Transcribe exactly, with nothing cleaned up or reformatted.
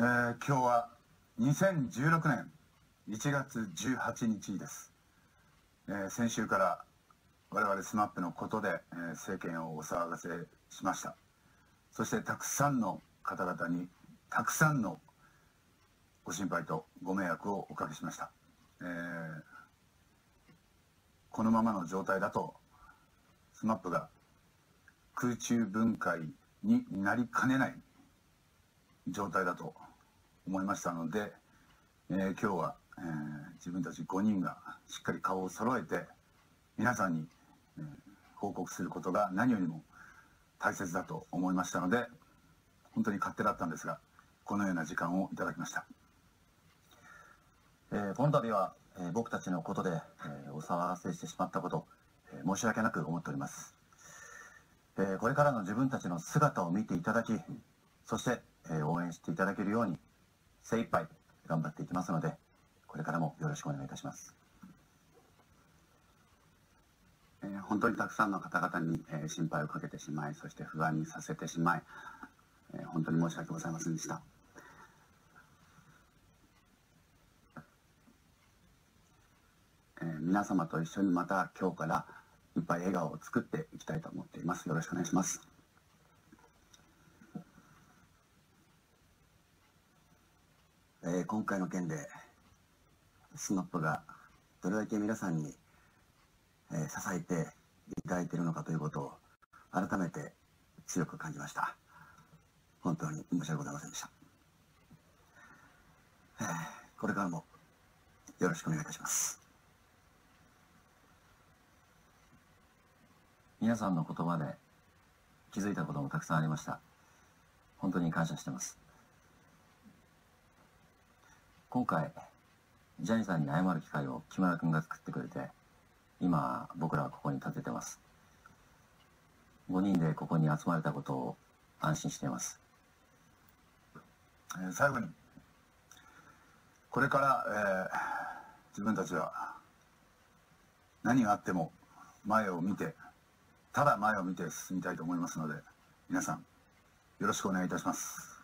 えー、今日はにせんじゅうろくねんいちがつじゅうはちにちです、えー、先週から我々スマップのことで、えー、政権をお騒がせしました。そしてたくさんの方々にたくさんのご心配とご迷惑をおかけしました、えー、このままの状態だとスマップが空中分解になりかねない状態だと思いましたので、えー、今日は、えー、自分たちごにんがしっかり顔を揃えて皆さんに、えー、報告することが何よりも大切だと思いましたので、本当に勝手だったんですがこのような時間をいただきました。えー、この度は、えー、僕たちのことで、えー、お騒がせしてしまったこと、えー、申し訳なく思っております、えー、これからの自分たちの姿を見ていただき、そして、えー、応援していただけるように精一杯頑張っていきますので、これからもよろしくお願いいたします、えー、本当にたくさんの方々に、えー、心配をかけてしまい、そして不安にさせてしまい、えー、本当に申し訳ございませんでした。皆様と一緒にまた今日からいっぱい笑顔を作っていきたいと思っています。よろしくお願いします。えー、今回の件でスマップがどれだけ皆さんに、えー、支えていただいているのかということを改めて強く感じました。本当に申し訳ございませんでした、えー、これからもよろしくお願いいたします。皆さんの言葉で気づいたこともたくさんありました。本当に感謝してます。今回ジャニーさんに謝る機会を木村君が作ってくれて、今僕らはここに立ててます。ごにんでここに集まれたことを安心しています。最後にこれから、えー、自分たちは何があっても前を見て、ただ前を見て進みたいと思いますので、皆さんよろしくお願いいたします。